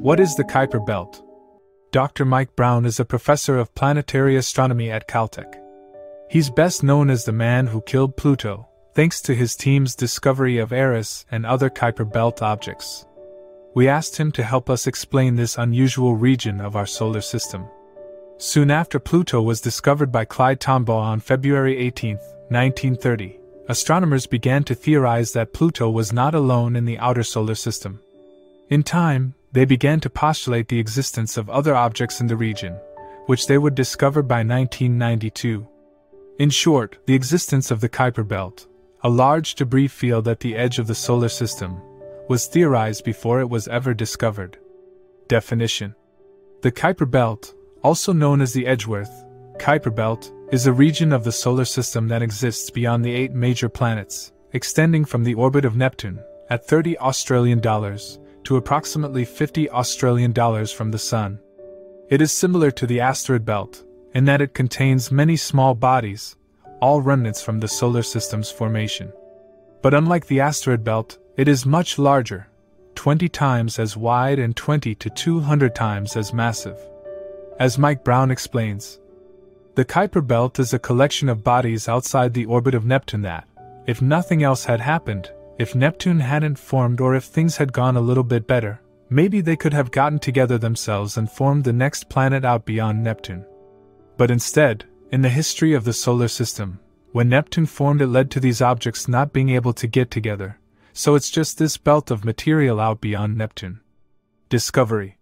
What is the Kuiper Belt? Dr. Mike Brown is a professor of planetary astronomy at Caltech. He's best known as the man who killed Pluto, thanks to his team's discovery of Eris and other Kuiper Belt objects. We asked him to help us explain this unusual region of our solar system. Soon after Pluto was discovered by Clyde Tombaugh on February 18, 1930, astronomers began to theorize that Pluto was not alone in the outer solar system. In time, they began to postulate the existence of other objects in the region, which they would discover by 1992. In short, the existence of the Kuiper Belt, a large debris field at the edge of the solar system, was theorized before it was ever discovered. Definition: the Kuiper Belt, also known as the Edgeworth-Kuiper Belt, is a region of the solar system that exists beyond the 8 major planets, extending from the orbit of Neptune, at $30 AUD, to approximately $50 AUD from the Sun. It is similar to the asteroid belt, in that it contains many small bodies, all remnants from the solar system's formation. But unlike the asteroid belt, it is much larger, 20 times as wide and 20 to 200 times as massive. As Mike Brown explains, the Kuiper Belt is a collection of bodies outside the orbit of Neptune that, if nothing else had happened, if Neptune hadn't formed or if things had gone a little bit better, maybe they could have gotten together themselves and formed the next planet out beyond Neptune. But instead, in the history of the solar system, when Neptune formed, it led to these objects not being able to get together, so it's just this belt of material out beyond Neptune. Discovery.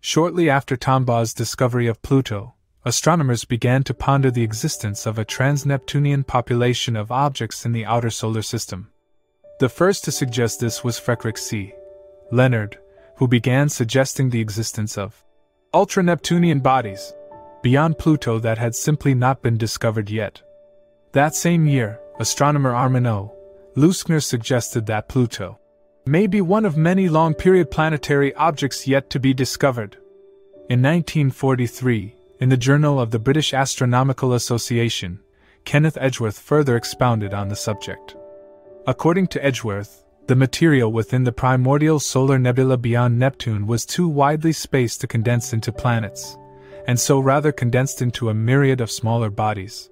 Shortly after Tombaugh's discovery of Pluto, astronomers began to ponder the existence of a trans-Neptunian population of objects in the outer solar system. The first to suggest this was Frederick C. Leonard, who began suggesting the existence of ultra-Neptunian bodies beyond Pluto that had simply not been discovered yet. That same year, astronomer Armin O. Leuschner suggested that Pluto may be one of many long-period planetary objects yet to be discovered. In 1943, in the Journal of the British Astronomical Association, Kenneth Edgeworth further expounded on the subject. According to Edgeworth, the material within the primordial solar nebula beyond Neptune was too widely spaced to condense into planets, and so rather condensed into a myriad of smaller bodies.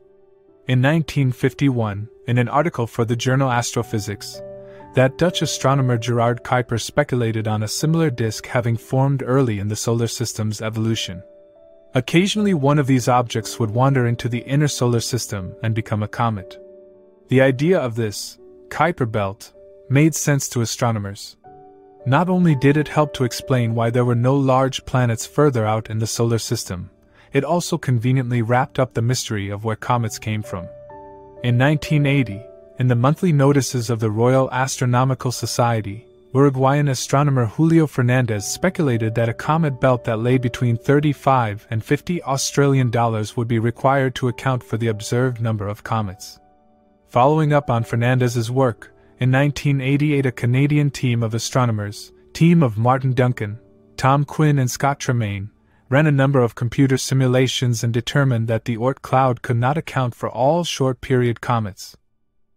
In 1951, in an article for the journal Astrophysics, that Dutch astronomer Gerard Kuiper speculated on a similar disk having formed early in the solar system's evolution. Occasionally one of these objects would wander into the inner solar system and become a comet. The idea of this Kuiper Belt made sense to astronomers. Not only did it help to explain why there were no large planets further out in the solar system, it also conveniently wrapped up the mystery of where comets came from. In 1980, in the monthly notices of the Royal Astronomical Society, Uruguayan astronomer Julio Fernandez speculated that a comet belt that lay between $35 and $50 AUD would be required to account for the observed number of comets. Following up on Fernandez's work, in 1988 a Canadian team of astronomers, team of Martin Duncan, Tom Quinn and Scott Tremaine, ran a number of computer simulations and determined that the Oort Cloud could not account for all short-period comets.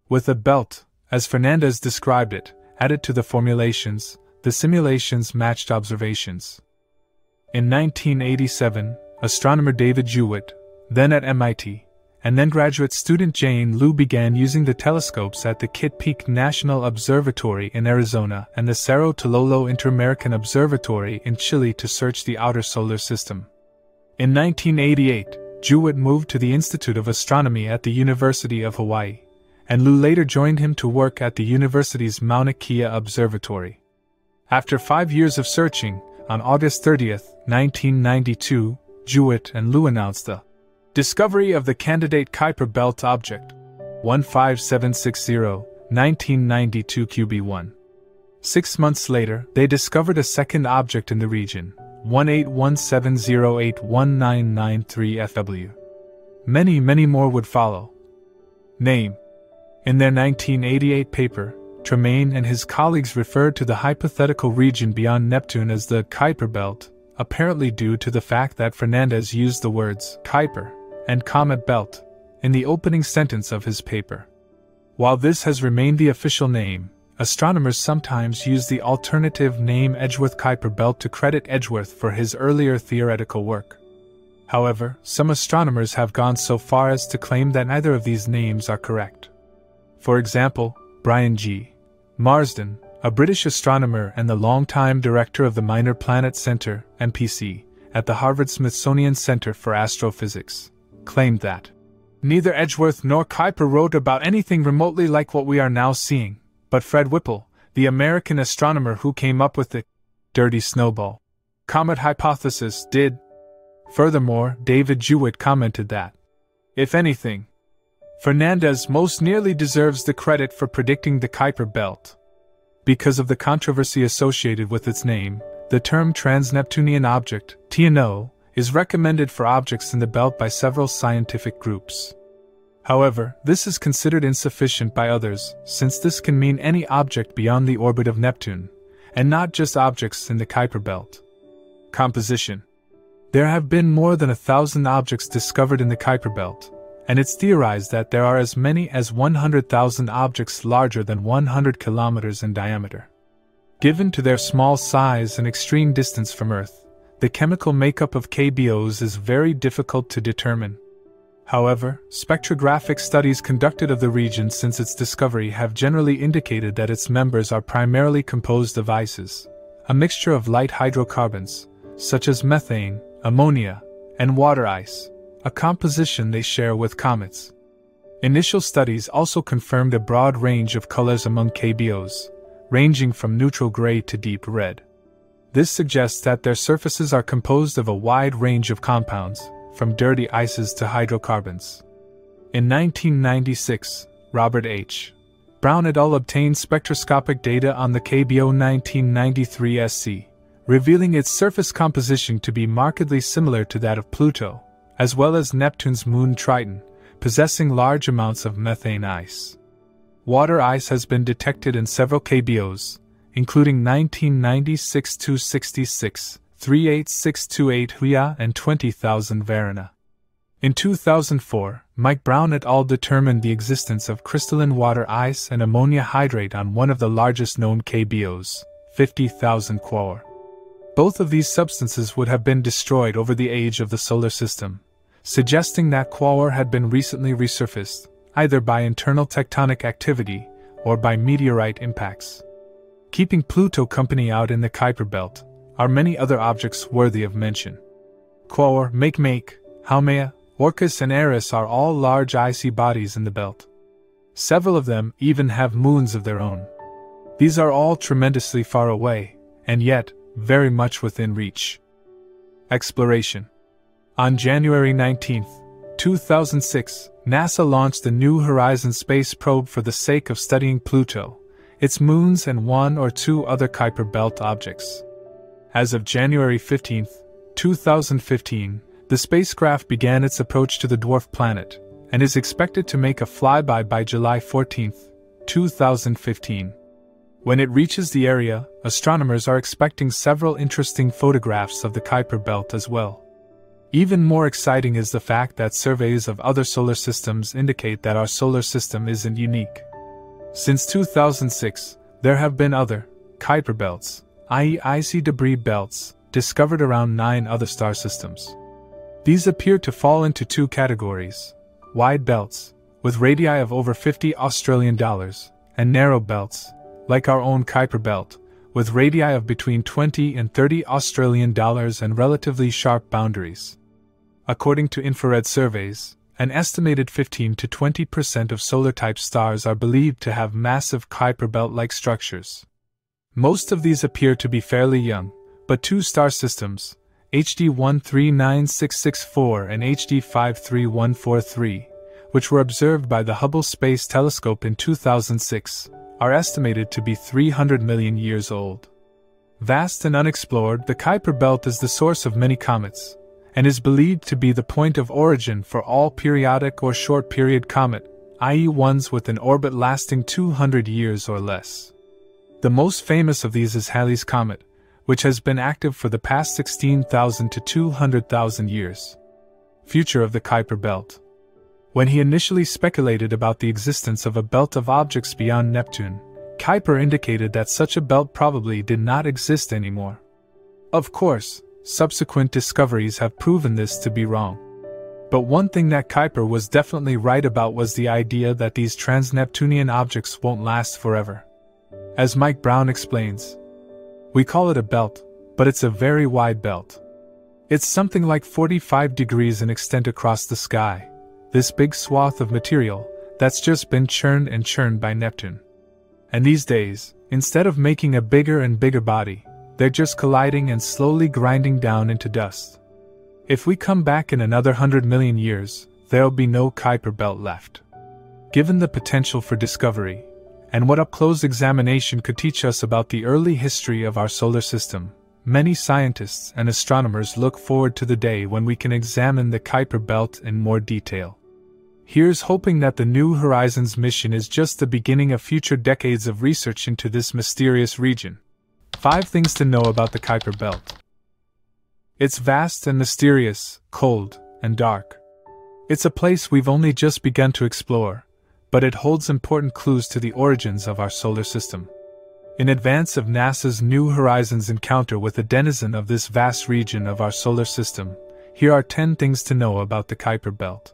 With a belt, as Fernandez described it, added to the formulations, the simulations matched observations. In 1987, astronomer David Jewitt, then at MIT, and then graduate student Jane Luu began using the telescopes at the Kitt Peak National Observatory in Arizona and the Cerro Tololo Interamerican Observatory in Chile to search the outer solar system. In 1988, Jewitt moved to the Institute of Astronomy at the University of Hawaii, and Luu later joined him to work at the university's Mauna Kea Observatory. After 5 years of searching, on August 30, 1992, Jewitt and Luu announced the discovery of the candidate Kuiper Belt object 15760 1992 QB1. 6 months later, they discovered a second object in the region 18170819993FW. Many more would follow. Name. In their 1988 paper, Tremaine and his colleagues referred to the hypothetical region beyond Neptune as the Kuiper Belt, apparently due to the fact that Fernandez used the words Kuiper and Comet Belt in the opening sentence of his paper. While this has remained the official name, Astronomers sometimes use the alternative name Edgeworth-Kuiper Belt to credit Edgeworth for his earlier theoretical work. However, some astronomers have gone so far as to claim that neither of these names are correct. For example, Brian G. Marsden, a British astronomer and the longtime director of the Minor Planet Center, MPC, at the Harvard-Smithsonian Center for Astrophysics, claimed that neither Edgeworth nor Kuiper wrote about anything remotely like what we are now seeing, but Fred Whipple, the American astronomer who came up with the dirty snowball comet hypothesis, did. Furthermore, David Jewitt commented that, if anything, Fernandez most nearly deserves the credit for predicting the Kuiper Belt. Because of the controversy associated with its name, the term trans-Neptunian object, TNO, is recommended for objects in the belt by several scientific groups. However, this is considered insufficient by others, since this can mean any object beyond the orbit of Neptune, and not just objects in the Kuiper Belt. Composition. There have been more than 1,000 objects discovered in the Kuiper Belt, and it's theorized that there are as many as 100,000 objects larger than 100 kilometers in diameter. Given to their small size and extreme distance from Earth, the chemical makeup of KBOs is very difficult to determine. However, spectrographic studies conducted of the region since its discovery have generally indicated that its members are primarily composed of ices, a mixture of light hydrocarbons, such as methane, ammonia, and water ice, a composition they share with comets. Initial studies also confirmed a broad range of colors among KBOs, ranging from neutral gray to deep red. This suggests that their surfaces are composed of a wide range of compounds, from dirty ices to hydrocarbons. In 1996, Robert H. Brown et al. Obtained spectroscopic data on the KBO 1993 SC, revealing its surface composition to be markedly similar to that of Pluto, as well as Neptune's moon Triton, possessing large amounts of methane ice. Water ice has been detected in several KBOs, including 1996-266, 38628 Huya, and 20,000 Varuna. In 2004, Mike Brown et al. Determined the existence of crystalline water ice and ammonia hydrate on one of the largest known KBOs, 50,000 Quaoar. Both of these substances would have been destroyed over the age of the solar system, suggesting that Quaoar had been recently resurfaced, either by internal tectonic activity or by meteorite impacts. Keeping Pluto company out in the Kuiper Belt are many other objects worthy of mention. Quaoar, Makemake, Haumea, Orcus, and Eris are all large icy bodies in the belt. Several of them even have moons of their own. These are all tremendously far away, and yet very much within reach. Exploration. On January 19, 2006, NASA launched the New Horizons space probe for the sake of studying Pluto, its moons, and one or two other Kuiper Belt objects. As of January 15, 2015, the spacecraft began its approach to the dwarf planet, and is expected to make a flyby by July 14, 2015. When it reaches the area, astronomers are expecting several interesting photographs of the Kuiper Belt as well. Even more exciting is the fact that surveys of other solar systems indicate that our solar system isn't unique. Since 2006, there have been other Kuiper Belts, i.e. icy debris belts, discovered around 9 other star systems. These appear to fall into two categories: wide belts, with radii of over $50 Australian, and narrow belts, like our own Kuiper Belt, with radii of between $20 and $30 Australian and relatively sharp boundaries. According to infrared surveys, an estimated 15% to 20% of solar-type stars are believed to have massive Kuiper Belt-like structures. Most of these appear to be fairly young, but two star systems, HD 139664 and HD 53143, which were observed by the Hubble Space Telescope in 2006, are estimated to be 300 million years old. Vast and unexplored, the Kuiper Belt is the source of many comets, and is believed to be the point of origin for all periodic or short-period comet, i.e. ones with an orbit lasting 200 years or less. The most famous of these is Halley's Comet, which has been active for the past 16,000 to 200,000 years. Future of the Kuiper Belt. When he initially speculated about the existence of a belt of objects beyond Neptune, Kuiper indicated that such a belt probably did not exist anymore. Of course, subsequent discoveries have proven this to be wrong. But one thing that Kuiper was definitely right about was the idea that these trans-Neptunian objects won't last forever. As Mike Brown explains, "We call it a belt, but it's a very wide belt. It's something like 45 degrees in extent across the sky, this big swath of material that's just been churned and churned by Neptune. And these days, instead of making a bigger and bigger body, they're just colliding and slowly grinding down into dust. If we come back in another 100 million years, there'll be no Kuiper belt left." Given the potential for discovery, and what up-close examination could teach us about the early history of our solar system, many scientists and astronomers look forward to the day when we can examine the Kuiper belt in more detail. Here's hoping that the New Horizons mission is just the beginning of future decades of research into this mysterious region. 5 things to know about the Kuiper belt. It's vast and mysterious, cold and dark. It's a place we've only just begun to explore, but it holds important clues to the origins of our solar system. In advance of NASA's New Horizons encounter with a denizen of this vast region of our solar system, here are 10 things to know about the Kuiper belt.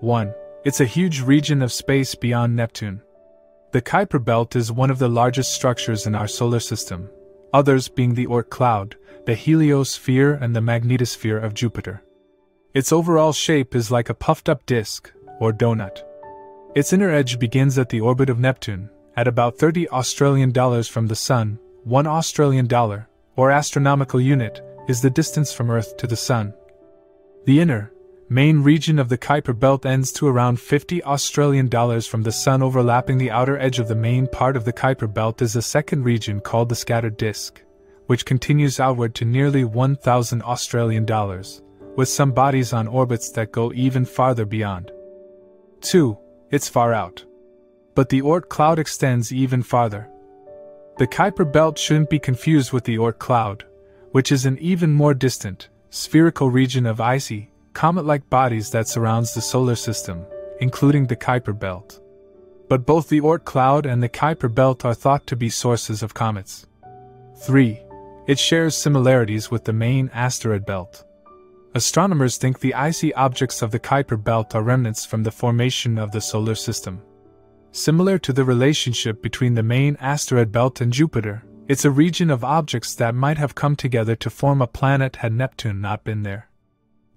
1. It's a huge region of space beyond Neptune. The Kuiper belt is one of the largest structures in our solar system, others being the Oort Cloud, the heliosphere and the magnetosphere of Jupiter. Its overall shape is like a puffed-up disc, or donut. Its inner edge begins at the orbit of Neptune, at about 30 Australian dollars from the Sun. 1 Australian dollar, or astronomical unit, is the distance from Earth to the Sun. The inner, main region of the Kuiper belt ends to around 50 Australian dollars from the Sun. Overlapping the outer edge of the main part of the Kuiper belt is a second region called the scattered disk, which continues outward to nearly 1,000 Australian dollars, with some bodies on orbits that go even farther beyond. 2. It's far out. But the Oort Cloud extends even farther. The Kuiper belt shouldn't be confused with the Oort Cloud, which is an even more distant, spherical region of icy, comet-like bodies that surrounds the solar system, including the Kuiper belt. But both the Oort Cloud and the Kuiper belt are thought to be sources of comets. 3. It shares similarities with the main asteroid belt. Astronomers think the icy objects of the Kuiper belt are remnants from the formation of the solar system. Similar to the relationship between the main asteroid belt and Jupiter, it's a region of objects that might have come together to form a planet had Neptune not been there.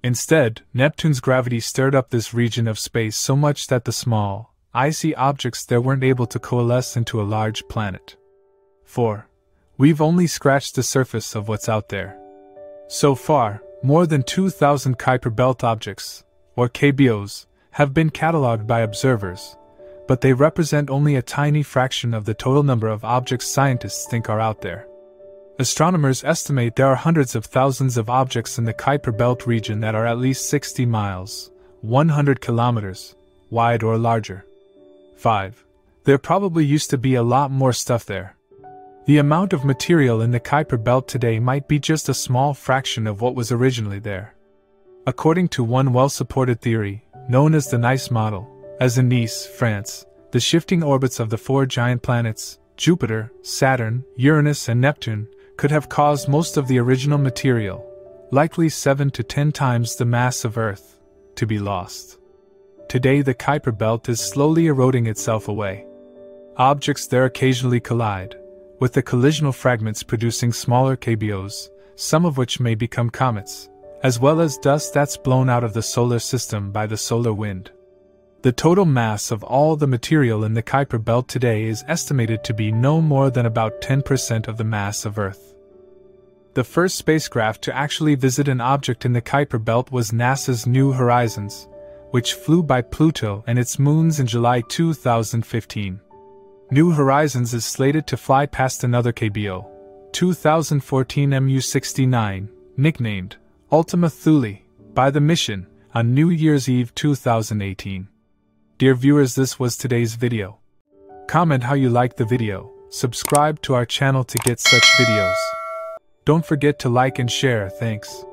Instead, Neptune's gravity stirred up this region of space so much that the small, icy objects there weren't able to coalesce into a large planet. 4. We've only scratched the surface of what's out there. So far, more than 2,000 Kuiper belt objects, or KBOs, have been catalogued by observers, but they represent only a tiny fraction of the total number of objects scientists think are out there. Astronomers estimate there are hundreds of thousands of objects in the Kuiper belt region that are at least 60 miles, 100 kilometers, wide or larger. 5. There probably used to be a lot more stuff there. The amount of material in the Kuiper belt today might be just a small fraction of what was originally there. According to one well-supported theory, known as the Nice model, as in Nice, France, the shifting orbits of the 4 giant planets, Jupiter, Saturn, Uranus and Neptune, could have caused most of the original material, likely 7 to 10 times the mass of Earth, to be lost. Today the Kuiper belt is slowly eroding itself away. Objects there occasionally collide, with the collisional fragments producing smaller KBOs, some of which may become comets, as well as dust that's blown out of the solar system by the solar wind. The total mass of all the material in the Kuiper belt today is estimated to be no more than about 10% of the mass of Earth. The first spacecraft to actually visit an object in the Kuiper belt was NASA's New Horizons, which flew by Pluto and its moons in July 2015. New Horizons is slated to fly past another KBO, 2014 MU-69, nicknamed Ultima Thule, by the mission, on New Year's Eve 2018. Dear viewers, this was today's video. Comment how you liked the video, subscribe to our channel to get such videos. Don't forget to like and share, thanks.